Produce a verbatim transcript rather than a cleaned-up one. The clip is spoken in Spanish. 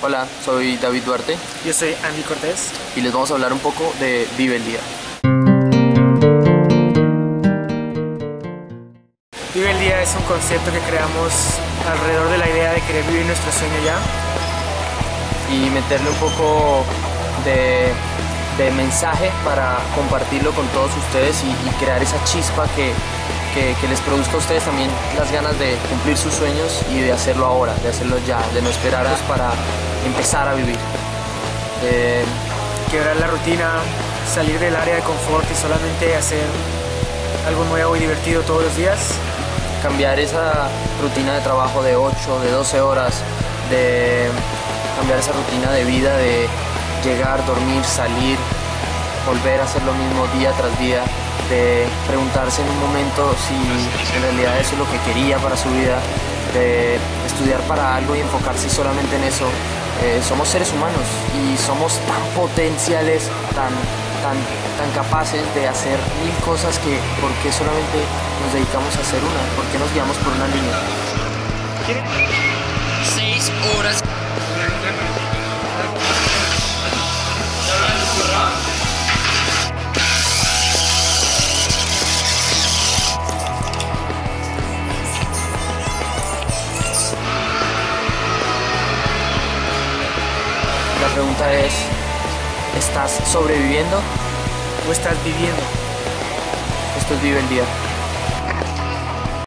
Hola, soy David Duarte. Yo soy Andy Cortés. Y les vamos a hablar un poco de Viveldya. Viveldya es un concepto que creamos alrededor de la idea de querer vivir nuestro sueño ya. Y meterle un poco de, de mensaje para compartirlo con todos ustedes y, y crear esa chispa que, que, que les produzca a ustedes también las ganas de cumplir sus sueños y de hacerlo ahora, de hacerlo ya, de no esperar para empezar a vivir. De quebrar la rutina, salir del área de confort y solamente hacer algo nuevo y divertido todos los días. Cambiar esa rutina de trabajo de ocho, de doce horas, de cambiar esa rutina de vida de llegar, dormir, salir, volver a hacer lo mismo día tras día, de preguntarse en un momento si en realidad eso es lo que quería para su vida, de estudiar para algo y enfocarse solamente en eso. Eh, somos seres humanos y somos tan potenciales, tan, tan, tan capaces de hacer mil cosas que ¿por qué solamente nos dedicamos a hacer una? ¿Por qué nos guiamos por una línea? Seis horas. La pregunta es, ¿estás sobreviviendo o estás viviendo? Esto es Viveldya.